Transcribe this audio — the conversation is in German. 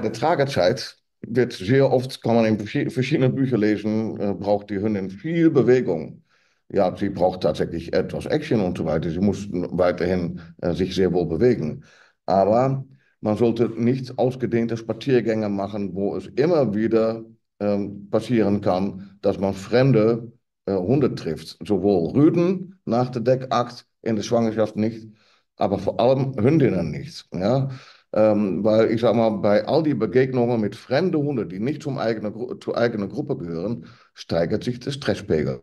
bei der Tragerzeit wird sehr oft, kann man in verschiedenen Büchern lesen, braucht die Hündin viel Bewegung. Ja, sie braucht tatsächlich etwas Action und so weiter. Sie muss weiterhin sich sehr wohl bewegen. Aber man sollte nicht ausgedehnte Spaziergänge machen, wo es immer wieder passieren kann, dass man fremde Hunde trifft. Sowohl Rüden nach der Deckakt in der Schwangerschaft nicht, aber vor allem Hündinnen nicht. Ja? Weil ich sag mal, bei all die Begegnungen mit fremden Hunden, die nicht zur eigenen Gruppe gehören, steigert sich der Stresspegel.